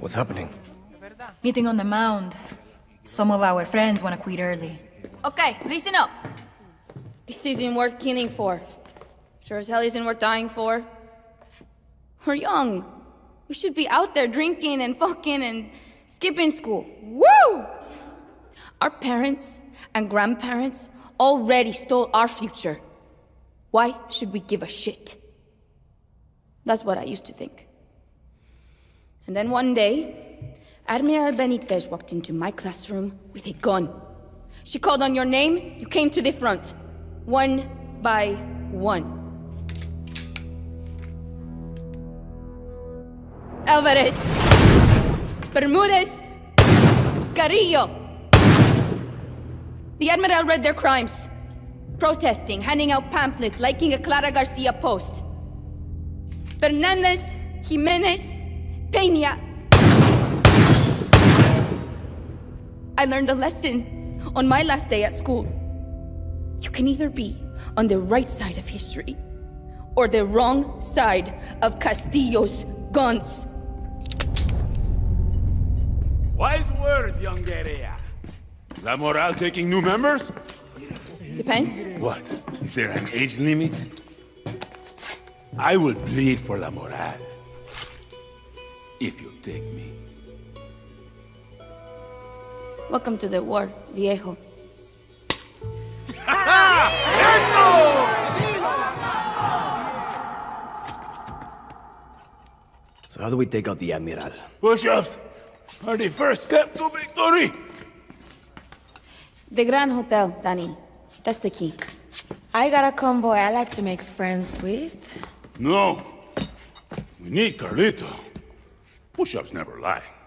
What's happening? Meeting on the mound. Some of our friends want to quit early. Okay, listen up. This isn't worth killing for. Sure as hell isn't worth dying for. We're young. We should be out there drinking and fucking and skipping school. Woo! Our parents and grandparents already stole our future. Why should we give a shit? That's what I used to think. And then one day, Admiral Benitez walked into my classroom with a gun. She called on your name, you came to the front. One by one. Alvarez, Bermudez, Carrillo. The Admiral read their crimes. Protesting, handing out pamphlets, liking a Clara Garcia post. Fernandez, Jimenez, Peña. I learned a lesson on my last day at school. You can either be on the right side of history or the wrong side of Castillo's guns. Wise words, young Guerrilla. La Moral taking new members? Depends. What? Is there an age limit? I will plead for La Moral. If you take me. Welcome to the war, viejo. So how do we take out the Admiral? Push-ups are the first step to victory! The Grand Hotel, Dani. That's the key. I got a convoy I like to make friends with. No. We need Carlito. Push-ups never lie.